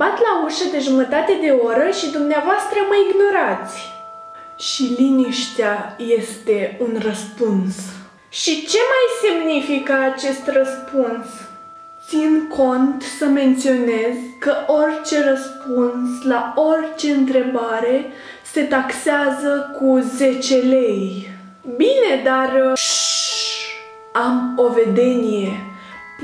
bat la ușă de jumătate de oră și dumneavoastră mă ignorați. Și liniștea este un răspuns. Și ce mai semnifică acest răspuns? Țin cont să menționez că orice răspuns la orice întrebare se taxează cu 10 lei. Bine, dar... Şşş, am o vedenie.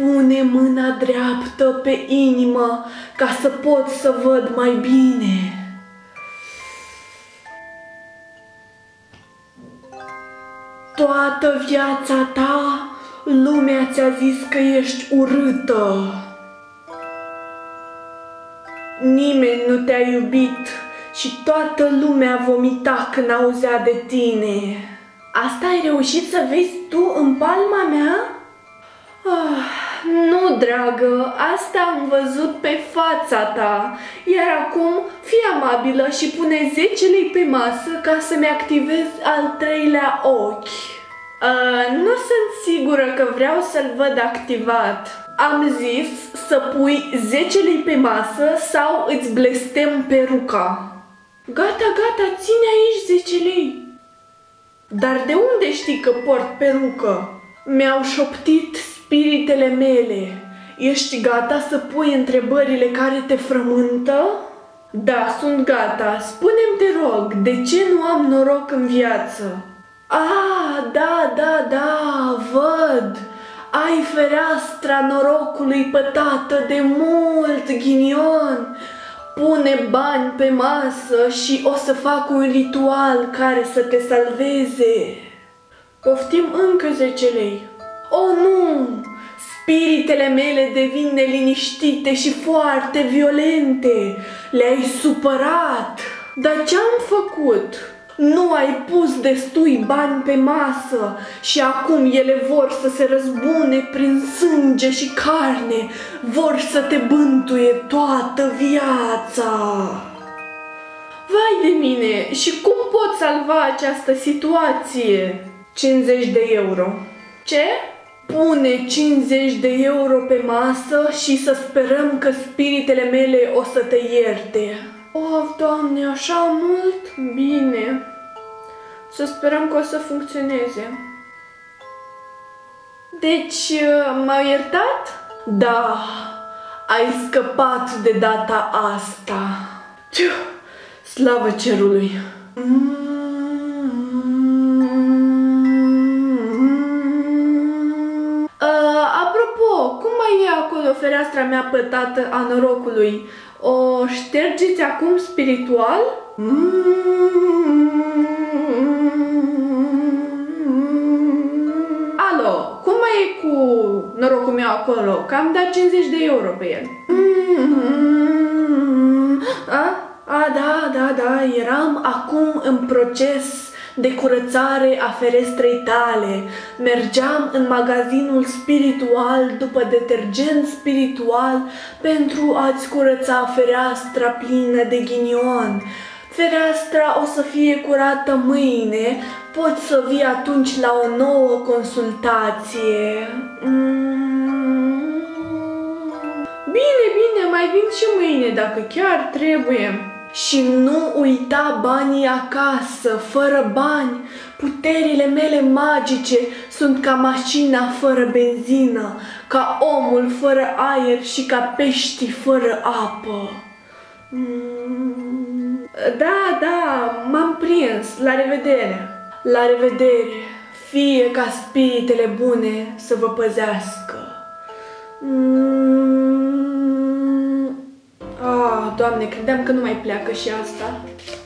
Pune mâna dreaptă pe inimă ca să pot să văd mai bine. Toată viața ta lumea ți-a zis că ești urâtă. Nimeni nu te-a iubit și toată lumea vomita când auzea de tine. Asta ai reușit să vezi tu în palma mea? Ah, nu, dragă, asta am văzut pe fața ta. Iar acum, fii amabilă și pune 10 lei pe masă ca să-mi activez al treilea ochi. Nu sunt sigură că vreau să-l văd activat. Am zis să pui 10 lei pe masă sau îți blestem peruca. Gata, gata, ține aici 10 lei. Dar de unde știi că port perucă? Mi-au șoptit spiritele mele. Ești gata să pui întrebările care te frământă? Da, sunt gata. Spune-mi, te rog, de ce nu am noroc în viață? Ah, da, da, da, văd! Ai fereastra norocului pătată de mult, ghinion! Pune bani pe masă și o să fac un ritual care să te salveze. Poftim încă 10 lei. Oh, nu! Spiritele mele devin neliniștite și foarte violente. Le-ai supărat. Dar ce-am făcut? Nu ai pus destui bani pe masă și acum ele vor să se răzbune prin sânge și carne, vor să te bântuie toată viața. Vai de mine, și cum pot salva această situație? 50 de euro. Ce? Pune 50 de euro pe masă și să sperăm că spiritele mele o să te ierte. Of, Doamne, așa mult? Bine. Să sperăm că o să funcționeze. Deci, m-au iertat? Da, ai scăpat de data asta. Slavă cerului! Apropo, cum mai e acolo fereastra mea pătată a norocului? O ștergeți acum spiritual? Alo, cum mai e cu norocul meu acolo? Că am dat 50 de euro pe el. A, da, da, da, eram acum în proces de curățare a ferestrei tale. Mergeam în magazinul spiritual după detergent spiritual pentru a-ți curăța fereastra plină de ghinion. Fereastra o să fie curată mâine. Poți să vii atunci la o nouă consultație. Bine, bine, mai vin și mâine dacă chiar trebuie. Și nu uita banii acasă, fără bani. Puterile mele magice sunt ca mașina fără benzină, ca omul fără aer și ca peștii fără apă. Da, da, m-am prins. La revedere! La revedere! Fie ca spiritele bune să vă păzească. Doamne, credeam că nu mai pleacă și asta.